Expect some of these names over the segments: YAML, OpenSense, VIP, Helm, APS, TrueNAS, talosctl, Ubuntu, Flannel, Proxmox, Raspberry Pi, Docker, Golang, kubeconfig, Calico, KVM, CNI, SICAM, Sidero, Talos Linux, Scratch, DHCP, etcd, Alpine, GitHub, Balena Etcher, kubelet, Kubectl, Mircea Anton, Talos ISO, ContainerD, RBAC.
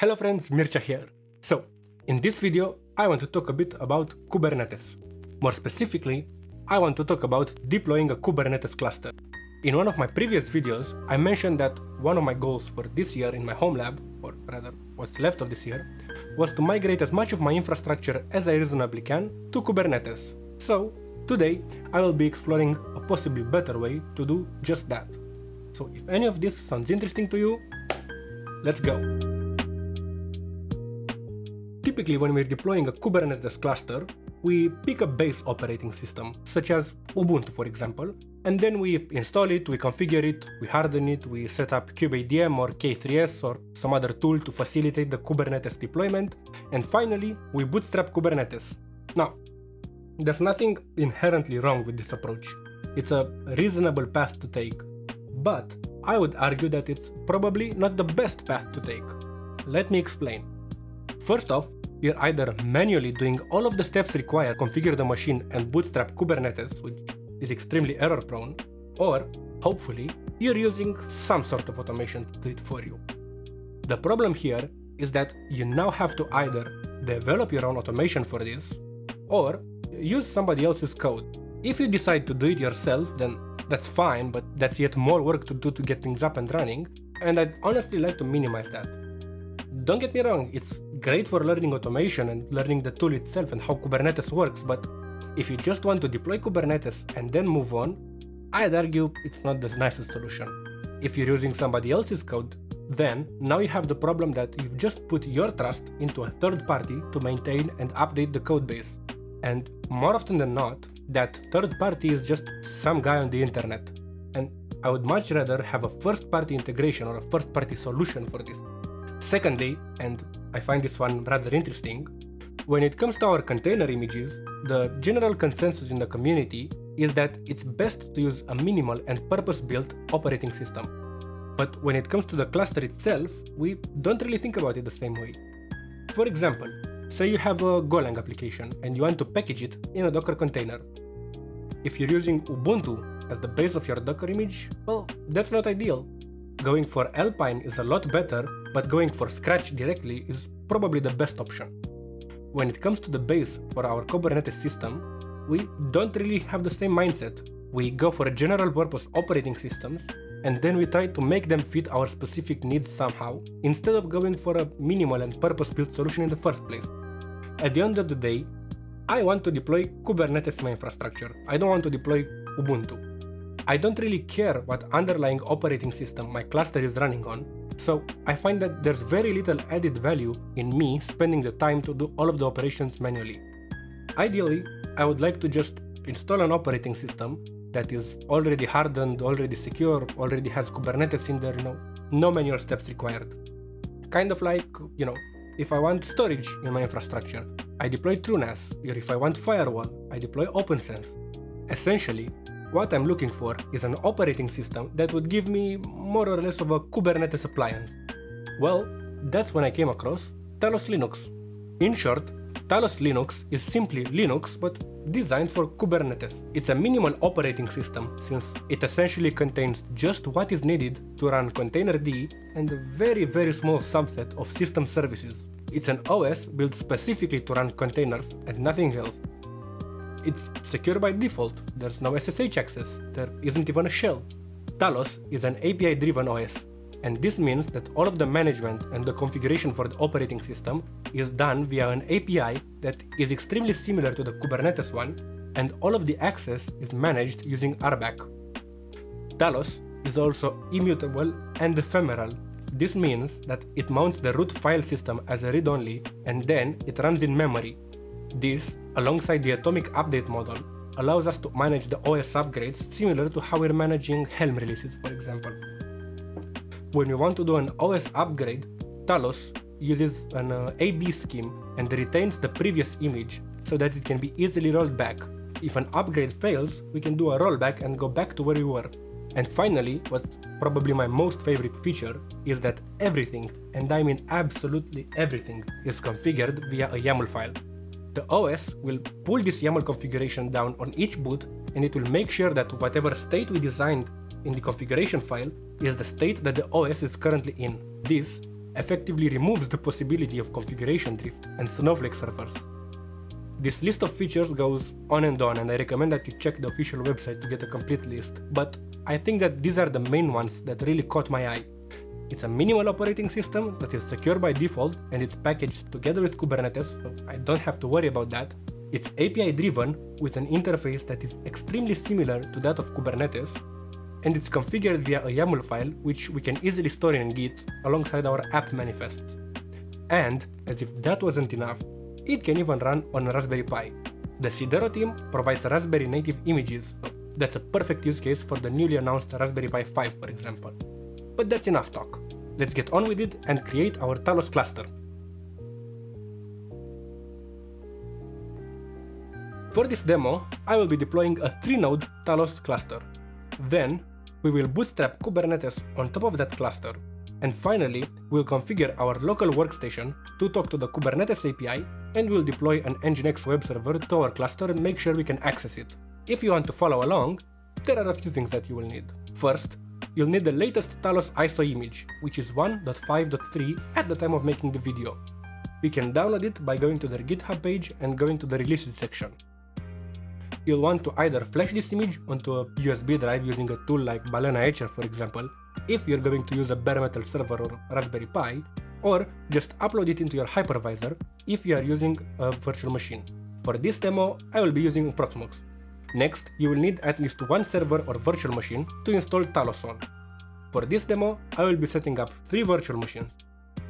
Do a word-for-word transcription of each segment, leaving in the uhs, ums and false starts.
Hello friends, Mircea here. So, in this video, I want to talk a bit about Kubernetes. More specifically, I want to talk about deploying a Kubernetes cluster. In one of my previous videos, I mentioned that one of my goals for this year in my home lab, or rather, what's left of this year, was to migrate as much of my infrastructure as I reasonably can to Kubernetes. So, today, I will be exploring a possibly better way to do just that. So, if any of this sounds interesting to you, let's go. Typically, when we're deploying a Kubernetes cluster, we pick a base operating system, such as Ubuntu, for example, and then we install it, we configure it, we harden it, we set up KubeADM or K three S or some other tool to facilitate the Kubernetes deployment, and finally, we bootstrap Kubernetes. Now, there's nothing inherently wrong with this approach. It's a reasonable path to take, but I would argue that it's probably not the best path to take. Let me explain. First off, you're either manually doing all of the steps required to configure the machine and bootstrap Kubernetes, which is extremely error-prone, or, hopefully, you're using some sort of automation to do it for you. The problem here is that you now have to either develop your own automation for this, or use somebody else's code. If you decide to do it yourself, then that's fine, but that's yet more work to do to get things up and running, and I'd honestly like to minimize that. Don't get me wrong, it's great for learning automation and learning the tool itself and how Kubernetes works, but if you just want to deploy Kubernetes and then move on, I'd argue it's not the nicest solution. If you're using somebody else's code, then now you have the problem that you've just put your trust into a third party to maintain and update the code base. And more often than not, that third party is just some guy on the internet. And I would much rather have a first party integration or a first party solution for this. Secondly, and I find this one rather interesting, when it comes to our container images, the general consensus in the community is that it's best to use a minimal and purpose-built operating system. But when it comes to the cluster itself, we don't really think about it the same way. For example, say you have a Golang application and you want to package it in a Docker container. If you're using Ubuntu as the base of your Docker image, well, that's not ideal. Going for Alpine is a lot better, but going for Scratch directly is probably the best option. When it comes to the base for our Kubernetes system, we don't really have the same mindset. We go for general purpose operating systems, and then we try to make them fit our specific needs somehow, instead of going for a minimal and purpose-built solution in the first place. At the end of the day, I want to deploy Kubernetes in my infrastructure. I don't want to deploy Ubuntu. I don't really care what underlying operating system my cluster is running on, so I find that there's very little added value in me spending the time to do all of the operations manually. Ideally, I would like to just install an operating system that is already hardened, already secure, already has Kubernetes in there, you know, no manual steps required. Kind of like, you know, if I want storage in my infrastructure, I deploy TrueNAS, or if I want firewall, I deploy OpenSense. Essentially, what I'm looking for is an operating system that would give me more or less of a Kubernetes appliance. Well, that's when I came across Talos Linux. In short, Talos Linux is simply Linux but designed for Kubernetes. It's a minimal operating system since it essentially contains just what is needed to run ContainerD and a very very small subset of system services. It's an O S built specifically to run containers and nothing else. It's secure by default, there's no S S H access, there isn't even a shell. Talos is an A P I-driven O S, and this means that all of the management and the configuration for the operating system is done via an A P I that is extremely similar to the Kubernetes one, and all of the access is managed using R B A C. Talos is also immutable and ephemeral. This means that it mounts the root file system as a read-only, and then it runs in memory. This, alongside the atomic update model, allows us to manage the O S upgrades similar to how we're managing Helm releases, for example. When we want to do an O S upgrade, Talos uses an uh, A B scheme and retains the previous image so that it can be easily rolled back. If an upgrade fails, we can do a rollback and go back to where we were. And finally, what's probably my most favorite feature is that everything, and I mean absolutely everything, is configured via a YAML file. The O S will pull this YAML configuration down on each boot, and it will make sure that whatever state we designed in the configuration file is the state that the O S is currently in. This, effectively removes the possibility of configuration drift and Snowflake servers. This list of features goes on and on, and I recommend that you check the official website to get a complete list, but I think that these are the main ones that really caught my eye. It's a minimal operating system that is secure by default, and it's packaged together with Kubernetes, so I don't have to worry about that. It's A P I driven with an interface that is extremely similar to that of Kubernetes, and it's configured via a YAML file which we can easily store in Git alongside our app manifests. And, as if that wasn't enough, it can even run on a Raspberry Pi. The Sidero team provides Raspberry native images, so that's a perfect use case for the newly announced Raspberry Pi five, for example. But that's enough talk. Let's get on with it and create our Talos cluster. For this demo, I will be deploying a three node Talos cluster. Then, we will bootstrap Kubernetes on top of that cluster. And finally, we'll configure our local workstation to talk to the Kubernetes A P I, and we'll deploy an Nginx web server to our cluster and make sure we can access it. If you want to follow along, there are a few things that you will need. First, you'll need the latest Talos I S O image, which is one point five point three at the time of making the video. You can download it by going to their GitHub page and going to the releases section. You'll want to either flash this image onto a U S B drive using a tool like Balena Etcher, for example, if you're going to use a bare metal server or Raspberry Pi, or just upload it into your hypervisor if you are using a virtual machine. For this demo, I will be using Proxmox. Next, you will need at least one server or virtual machine to install Talos on. For this demo, I will be setting up three virtual machines.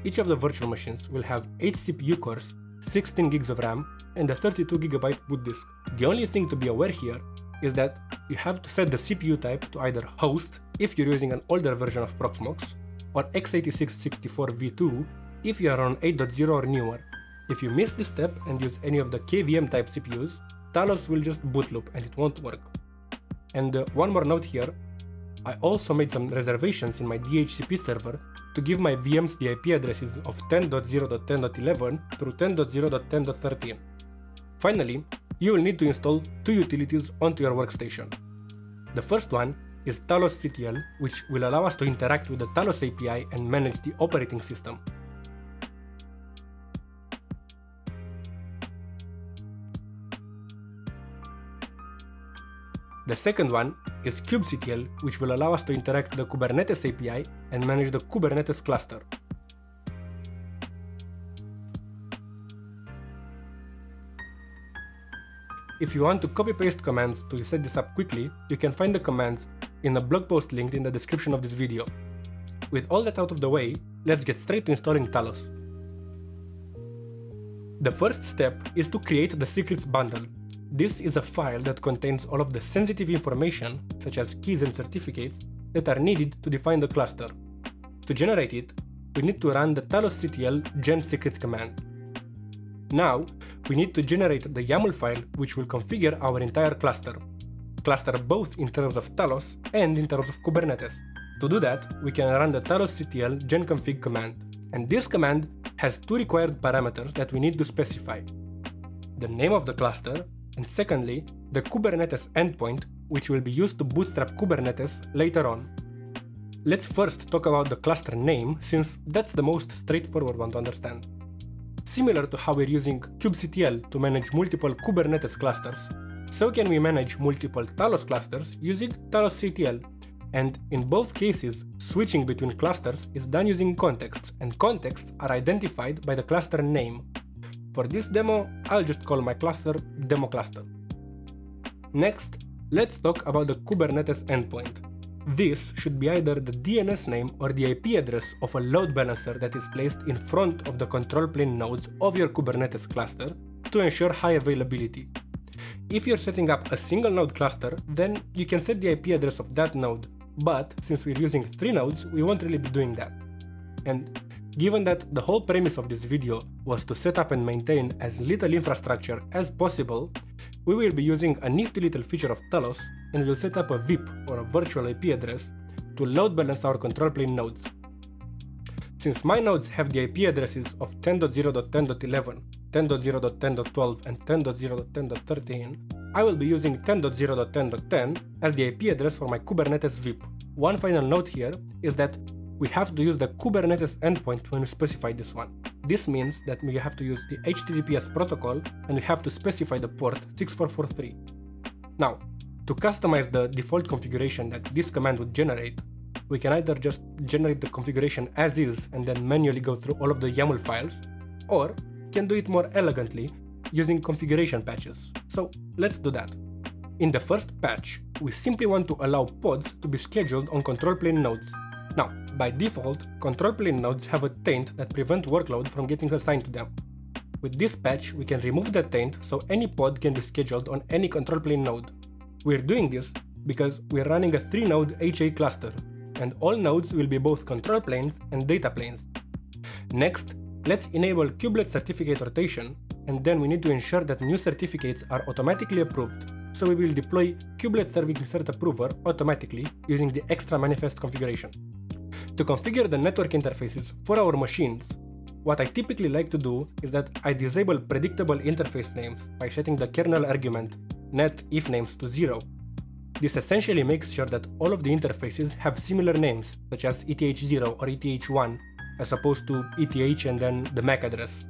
Each of the virtual machines will have eight C P U cores, sixteen gigs of RAM, and a thirty-two gigabyte boot disk. The only thing to be aware here is that you have to set the C P U type to either host if you're using an older version of Proxmox, or x eighty-six sixty-four v two if you are on eight point zero or newer. If you miss this step and use any of the K V M type C P Us, Talos will just boot loop and it won't work. And uh, one more note here, I also made some reservations in my D H C P server to give my V Ms the I P addresses of ten dot zero dot ten dot eleven through ten dot zero dot ten dot thirteen. Finally, you will need to install two utilities onto your workstation. The first one is talosctl, which will allow us to interact with the Talos A P I and manage the operating system. The second one is kubectl, which will allow us to interact with the Kubernetes A P I and manage the Kubernetes cluster. If you want to copy-paste commands to set this up quickly, you can find the commands in a blog post linked in the description of this video. With all that out of the way, let's get straight to installing Talos. The first step is to create the secrets bundle. This is a file that contains all of the sensitive information, such as keys and certificates, that are needed to define the cluster. To generate it, we need to run the talosctl gen secrets command. Now, we need to generate the YAML file which will configure our entire cluster. Cluster both in terms of Talos and in terms of Kubernetes. To do that, we can run the talosctl gen config command. And this command has two required parameters that we need to specify. The name of the cluster, and secondly, the Kubernetes endpoint, which will be used to bootstrap Kubernetes later on. Let's first talk about the cluster name, since that's the most straightforward one to understand. Similar to how we're using kubectl to manage multiple Kubernetes clusters, so can we manage multiple Talos clusters using talosctl, and in both cases, switching between clusters is done using contexts, and contexts are identified by the cluster name. For this demo, I'll just call my cluster demo cluster. Next, let's talk about the Kubernetes endpoint. This should be either the D N S name or the I P address of a load balancer that is placed in front of the control plane nodes of your Kubernetes cluster to ensure high availability. If you're setting up a single node cluster, then you can set the I P address of that node, but since we're using three nodes, we won't really be doing that. And given that the whole premise of this video was to set up and maintain as little infrastructure as possible, we will be using a nifty little feature of Talos, and we'll set up a V I P or a virtual I P address to load balance our control plane nodes. Since my nodes have the I P addresses of ten dot zero dot ten dot eleven, ten dot zero dot ten dot twelve and ten dot zero dot ten dot thirteen, I will be using ten dot zero dot ten dot ten as the I P address for my Kubernetes V I P. One final note here is that we have to use the Kubernetes endpoint when we specify this one. This means that we have to use the H T T P S protocol and we have to specify the port six four four three. Now, to customize the default configuration that this command would generate, we can either just generate the configuration as is and then manually go through all of the YAML files, or can do it more elegantly using configuration patches. So let's do that. In the first patch, we simply want to allow pods to be scheduled on control plane nodes. Now, by default, control plane nodes have a taint that prevents workload from getting assigned to them. With this patch, we can remove the taint so any pod can be scheduled on any control plane node. We're doing this because we're running a three node H A cluster, and all nodes will be both control planes and data planes. Next, let's enable kubelet certificate rotation, and then we need to ensure that new certificates are automatically approved, so we will deploy kubelet serving cert approver automatically using the extra manifest configuration. To configure the network interfaces for our machines, what I typically like to do is that I disable predictable interface names by setting the kernel argument net ifnames to zero. This essentially makes sure that all of the interfaces have similar names, such as E T H zero or E T H one, as opposed to E T H and then the M A C address.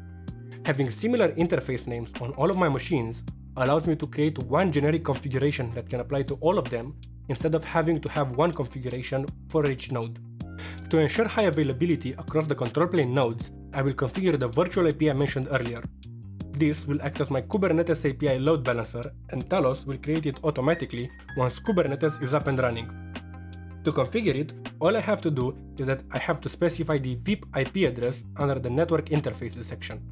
Having similar interface names on all of my machines allows me to create one generic configuration that can apply to all of them, instead of having to have one configuration for each node. To ensure high availability across the control plane nodes, I will configure the virtual A P I mentioned earlier. This will act as my Kubernetes A P I load balancer, and Talos will create it automatically once Kubernetes is up and running. To configure it, all I have to do is that I have to specify the V I P I P address under the network interfaces section.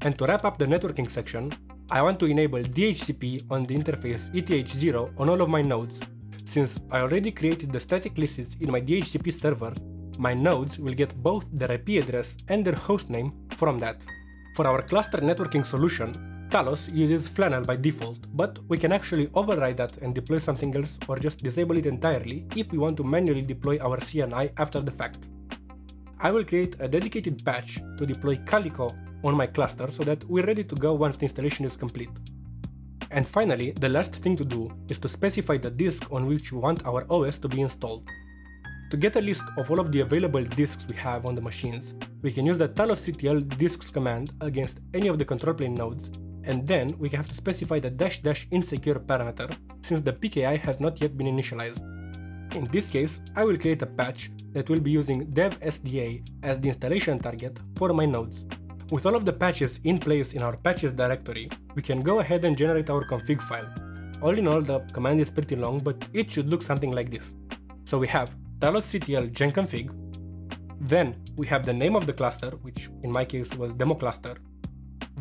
And to wrap up the networking section, I want to enable D H C P on the interface E T H zero on all of my nodes. Since I already created the static lists in my D H C P server, my nodes will get both their I P address and their hostname from that. For our cluster networking solution, Talos uses Flannel by default, but we can actually override that and deploy something else, or just disable it entirely if we want to manually deploy our C N I after the fact. I will create a dedicated patch to deploy Calico on my cluster so that we're ready to go once the installation is complete. And finally, the last thing to do is to specify the disk on which we want our O S to be installed. To get a list of all of the available disks we have on the machines, we can use the talosctl disks command against any of the control plane nodes, and then we have to specify the dash dash insecure parameter, since the P K I has not yet been initialized. In this case, I will create a patch that will be using dev S D A as the installation target for my nodes. With all of the patches in place in our patches directory, we can go ahead and generate our config file. All in all, the command is pretty long, but it should look something like this. So we have talosctl genconfig, then we have the name of the cluster, which in my case was demo cluster,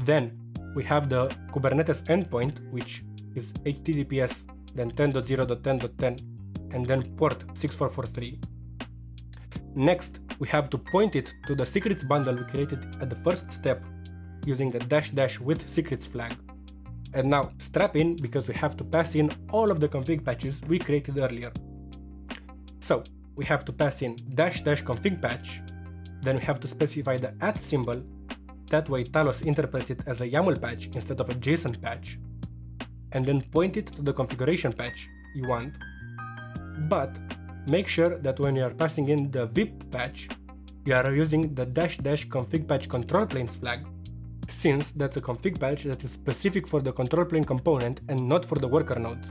then we have the Kubernetes endpoint, which is H T T P S, then ten dot zero dot ten dot ten, and then port six four four three. Next, we have to point it to the secrets bundle we created at the first step using the dash dash with secrets flag. And now strap in, because we have to pass in all of the config patches we created earlier. So we have to pass in dash dash config patch, then we have to specify the at symbol, that way Talos interprets it as a YAML patch instead of a JSON patch, and then point it to the configuration patch you want, but make sure that when you are passing in the V I P patch, you are using the dash dash config patch control planes flag, since that's a config patch that is specific for the control plane component and not for the worker nodes.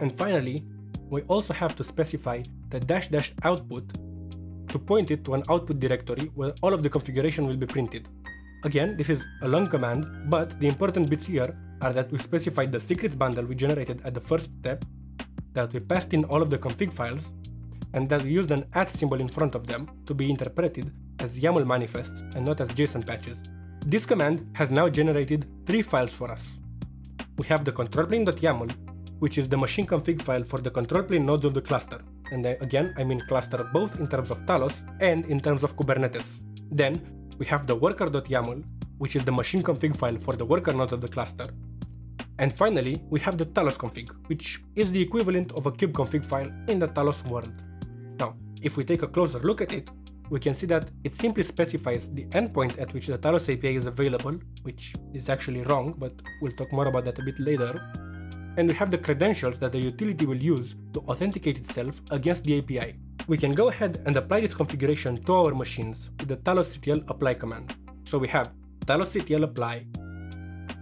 And finally, we also have to specify the dash dash output to point it to an output directory where all of the configuration will be printed. Again, this is a long command, but the important bits here are that we specified the secrets bundle we generated at the first step, that we passed in all of the config files, and that we used an at symbol in front of them to be interpreted as YAML manifests and not as JSON patches. This command has now generated three files for us. We have the control plane dot YAML, which is the machine config file for the control plane nodes of the cluster. And again, I mean cluster both in terms of Talos and in terms of Kubernetes. Then we have the worker dot YAML, which is the machine config file for the worker nodes of the cluster. And finally, we have the Talos config, which is the equivalent of a kubeconfig file in the Talos world. Now, if we take a closer look at it, we can see that it simply specifies the endpoint at which the Talos A P I is available, which is actually wrong, but we'll talk more about that a bit later. And we have the credentials that the utility will use to authenticate itself against the A P I. We can go ahead and apply this configuration to our machines with the talosctl apply command. So we have talosctl apply,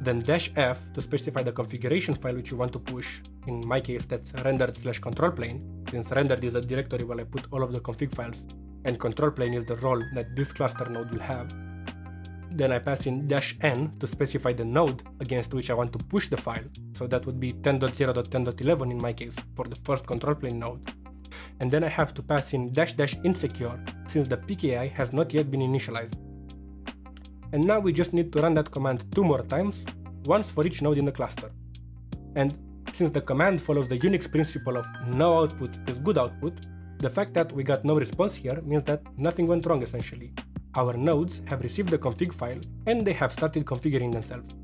then dash F to specify the configuration file which you want to push. In my case, that's rendered slash control plane, since rendered is a directory where I put all of the config files, and control plane is the role that this cluster node will have. Then I pass in dash N to specify the node against which I want to push the file, so that would be ten dot zero dot ten dot eleven in my case, for the first control plane node. And then I have to pass in dash dash insecure, since the P K I has not yet been initialized. And now we just need to run that command two more times, once for each node in the cluster. And since the command follows the Unix principle of no output is good output, the fact that we got no response here means that nothing went wrong essentially. Our nodes have received the config file and they have started configuring themselves.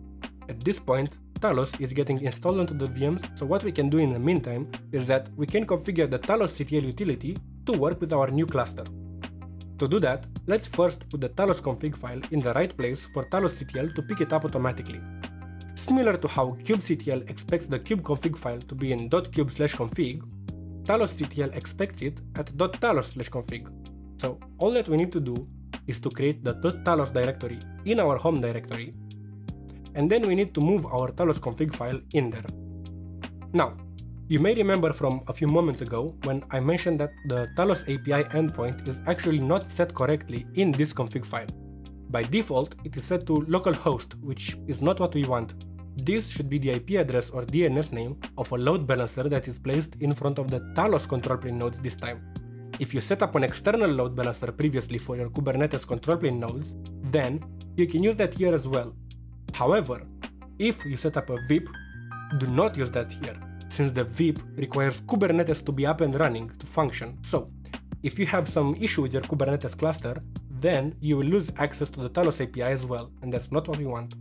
At this point, Talos is getting installed onto the V Ms, so what we can do in the meantime is that we can configure the talosctl utility to work with our new cluster. To do that, let's first put the Talos config file in the right place for talosctl to pick it up automatically. Similar to how kubectl expects the kubeconfig file to be in .kube/config, talosctl expects it at .talos/config. So all that we need to do is to create the .talos directory in our home directory, and then we need to move our Talos config file in there. Now, you may remember from a few moments ago when I mentioned that the Talos A P I endpoint is actually not set correctly in this config file. By default, it is set to localhost, which is not what we want. This should be the I P address or D N S name of a load balancer that is placed in front of the Talos control plane nodes this time. If you set up an external load balancer previously for your Kubernetes control plane nodes, then you can use that here as well. However, if you set up a V I P, do not use that here, since the V I P requires Kubernetes to be up and running to function. So, if you have some issue with your Kubernetes cluster, then you will lose access to the Talos A P I as well, and that's not what we want.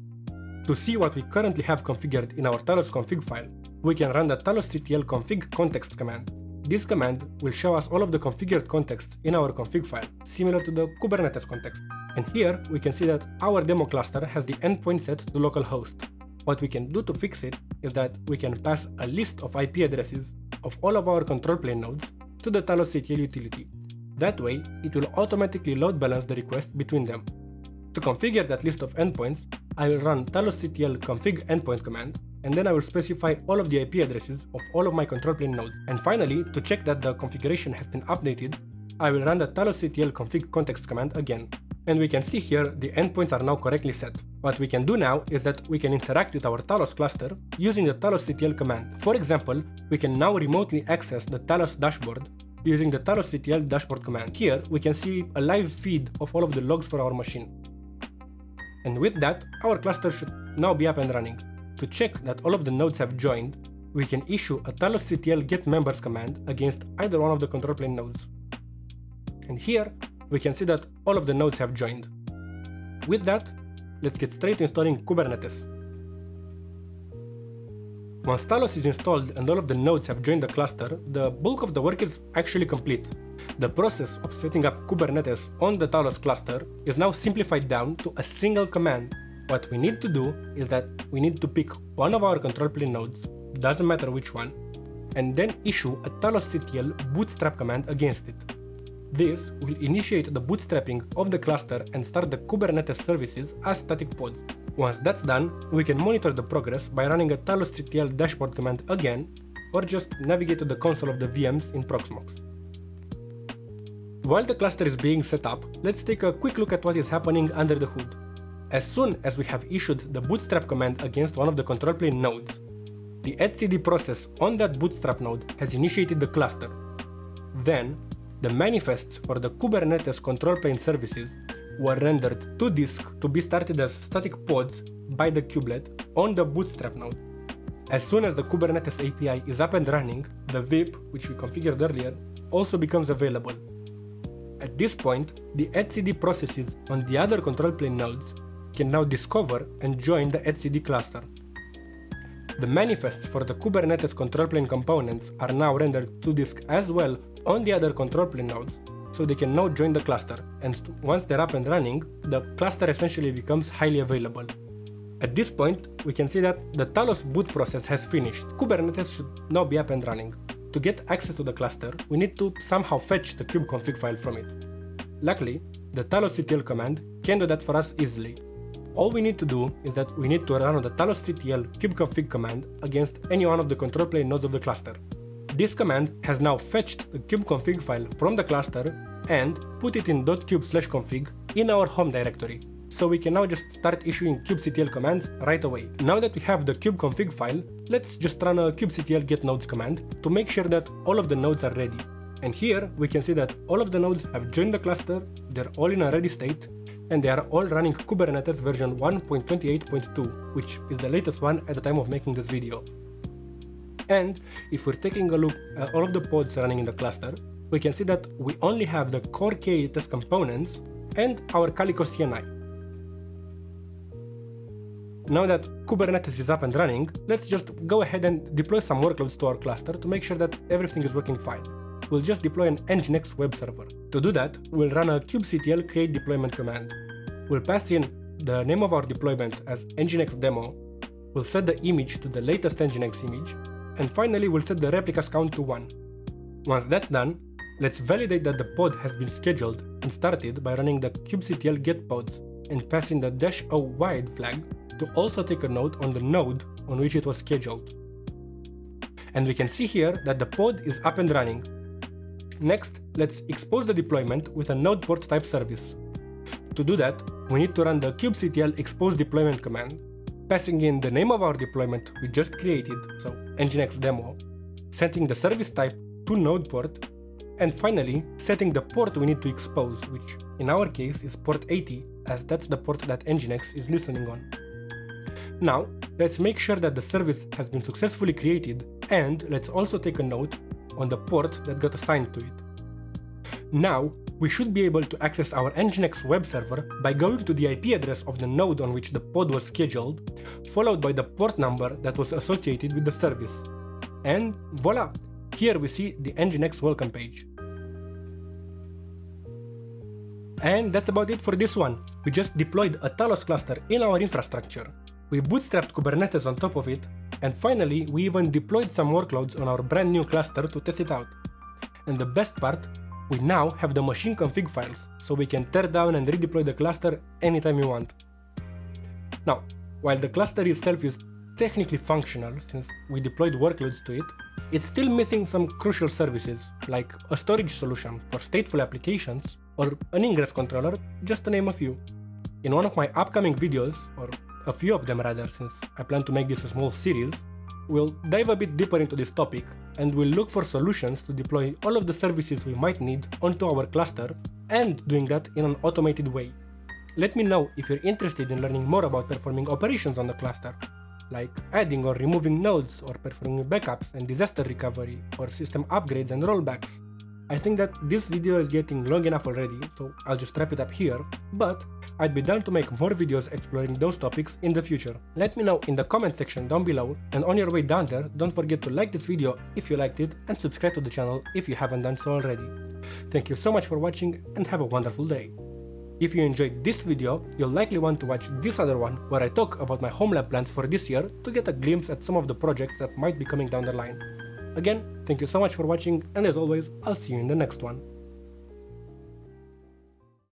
To see what we currently have configured in our Talos config file, we can run the talosctl config context command. This command will show us all of the configured contexts in our config file, similar to the Kubernetes context. And here we can see that our demo cluster has the endpoint set to localhost. What we can do to fix it is that we can pass a list of I P addresses of all of our control plane nodes to the talosctl utility. That way, it will automatically load balance the requests between them. To configure that list of endpoints, I will run talosctl config endpoint command, and then I will specify all of the I P addresses of all of my control plane nodes. And finally, to check that the configuration has been updated, I will run the talosctl config context command again. And we can see here the endpoints are now correctly set. What we can do now is that we can interact with our Talos cluster using the talosctl command. For example, we can now remotely access the Talos dashboard using the talosctl dashboard command. Here we can see a live feed of all of the logs for our machine. And with that, our cluster should now be up and running. To check that all of the nodes have joined, we can issue a talosctl getMembers command against either one of the control plane nodes. And here, we can see that all of the nodes have joined. With that, let's get straight to installing Kubernetes. Once Talos is installed and all of the nodes have joined the cluster, the bulk of the work is actually complete. The process of setting up Kubernetes on the Talos cluster is now simplified down to a single command. What we need to do is that we need to pick one of our control plane nodes, doesn't matter which one, and then issue a talosctl bootstrap command against it. This will initiate the bootstrapping of the cluster and start the Kubernetes services as static pods. Once that's done, we can monitor the progress by running a talosctl dashboard command again, or just navigate to the console of the V Ms in Proxmox. While the cluster is being set up, let's take a quick look at what is happening under the hood. As soon as we have issued the bootstrap command against one of the control plane nodes, the etcd process on that bootstrap node has initiated the cluster. Then, the manifests for the Kubernetes control plane services were rendered to disk to be started as static pods by the kubelet on the bootstrap node. As soon as the Kubernetes A P I is up and running, the V I P, which we configured earlier, also becomes available. At this point, the etcd processes on the other control plane nodes can now discover and join the etcd cluster. The manifests for the Kubernetes control plane components are now rendered to disk as well on the other control plane nodes, so they can now join the cluster, and once they're up and running, the cluster essentially becomes highly available. At this point, we can see that the Talos boot process has finished. Kubernetes should now be up and running. to get access to the cluster, we need to somehow fetch the kubeconfig file from it. Luckily, the talosctl command can do that for us easily. All we need to do is that we need to run the talosctl kubeconfig command against any one of the control plane nodes of the cluster. This command has now fetched the kubeconfig file from the cluster and put it in .kube/config in our home directory, so we can now just start issuing kubectl commands right away. Now that we have the kubeconfig file, let's just run a kubectl get nodes command to make sure that all of the nodes are ready. And here we can see that all of the nodes have joined the cluster, they're all in a ready state, and they are all running Kubernetes version one point twenty-eight point two, which is the latest one at the time of making this video. And if we're taking a look at all of the pods running in the cluster, we can see that we only have the core K three S components and our Calico C N I. Now that Kubernetes is up and running, let's just go ahead and deploy some workloads to our cluster to make sure that everything is working fine. We'll just deploy an Nginx web server. To do that, we'll run a kubectl create deployment command. We'll pass in the name of our deployment as Nginx demo, we'll set the image to the latest Nginx image, and finally we'll set the replicas count to one. Once that's done, let's validate that the pod has been scheduled and started by running the kubectl get pods and passing the -o wide flag to also take a note on the node on which it was scheduled. And we can see here that the pod is up and running. Next, let's expose the deployment with a node port type service. To do that, we need to run the kubectl expose deployment command, passing in the name of our deployment we just created, so Nginx demo, setting the service type to node port, and finally setting the port we need to expose, which in our case is port eighty, as that's the port that Nginx is listening on. Now, let's make sure that the service has been successfully created, and let's also take a note on the port that got assigned to it. Now, we should be able to access our Nginx web server by going to the I P address of the node on which the pod was scheduled, followed by the port number that was associated with the service. And voila! Here we see the Nginx welcome page. And that's about it for this one. We just deployed a Talos cluster in our infrastructure. We bootstrapped Kubernetes on top of it, and finally we even deployed some workloads on our brand new cluster to test it out. And the best part, we now have the machine config files, so we can tear down and redeploy the cluster anytime you want. Now, while the cluster itself is technically functional since we deployed workloads to it, it's still missing some crucial services like a storage solution for stateful applications or an ingress controller, just to name a few. In one of my upcoming videos, or a few of them rather, since I plan to make this a small series, we'll dive a bit deeper into this topic and we'll look for solutions to deploy all of the services we might need onto our cluster and doing that in an automated way. Let me know if you're interested in learning more about performing operations on the cluster, like adding or removing nodes or performing backups and disaster recovery or system upgrades and rollbacks. I think that this video is getting long enough already, so I'll just wrap it up here, but I'd be down to make more videos exploring those topics in the future. Let me know in the comment section down below, and on your way down there, don't forget to like this video if you liked it and subscribe to the channel if you haven't done so already. Thank you so much for watching and have a wonderful day. If you enjoyed this video, you'll likely want to watch this other one where I talk about my home lab plans for this year to get a glimpse at some of the projects that might be coming down the line. Again, thank you so much for watching, and as always, I'll see you in the next one.